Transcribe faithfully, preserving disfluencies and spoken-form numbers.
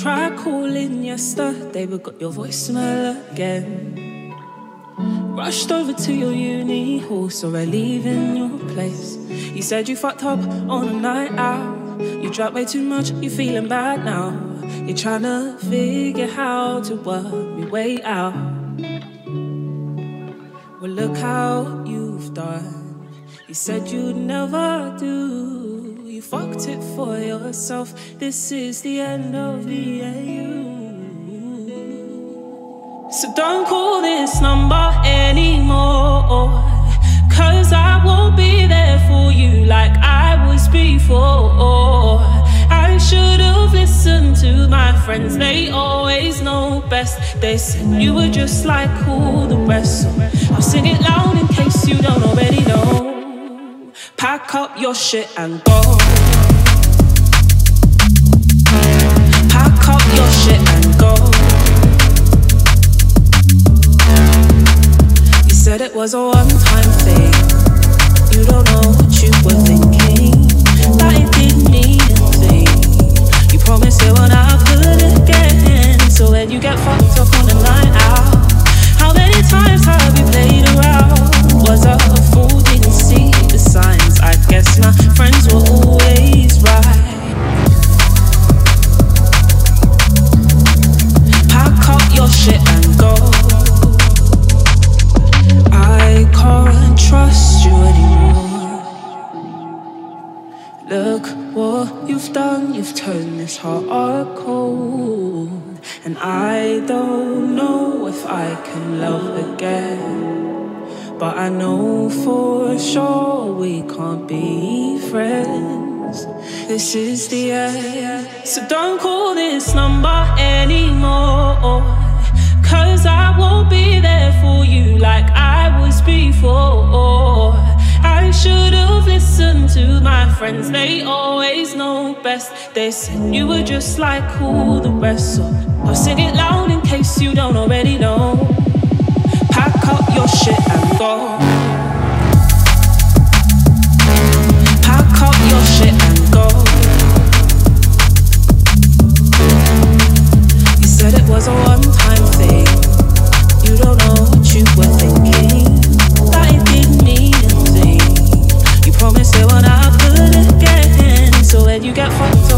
Try calling yesterday, but got your voicemail again. Rushed over to your uni hall, so I leave in your place. You said you fucked up on a night out. You drank way too much, you feeling bad now. You're trying to figure how to work your way out. Well, look how you've done. You said you'd never do. You fucked it for yourself. This is the end of the A U. So don't call this number anymore, 'cause I won't be there for you like I was before. I should've listened to my friends, they always know best. They said you were just like all the rest. So I'll sing it loud in case you don't already know. Pack up your shit and go. Pack up your shit and go. You said it was a one-time thing. You don't know what you were thinking, that it didn't mean a thing. You promised it when I could again. So when you get fucked up on the night out, how many times have you played around? Was I a fool, didn't see the signs? I guess my friends were always right. Pack up your shit and go. I can't trust you anymore. Look what you've done, you've turned this heart cold. And I don't know if I can love again, but I know for sure we can't be friends. This is the end. So don't call this number anymore, 'cause I won't be there for you like I was before. I should've listened to my friends, they always know best. They said you were just like all the rest. So I'll sing it loud in case you don't already know. Pack up your shit and go. Pack up your shit and go. You said it was a one-time thing. You don't know what you were thinking, that it didn't mean a thing. You promised it when I could again. So when you get fucked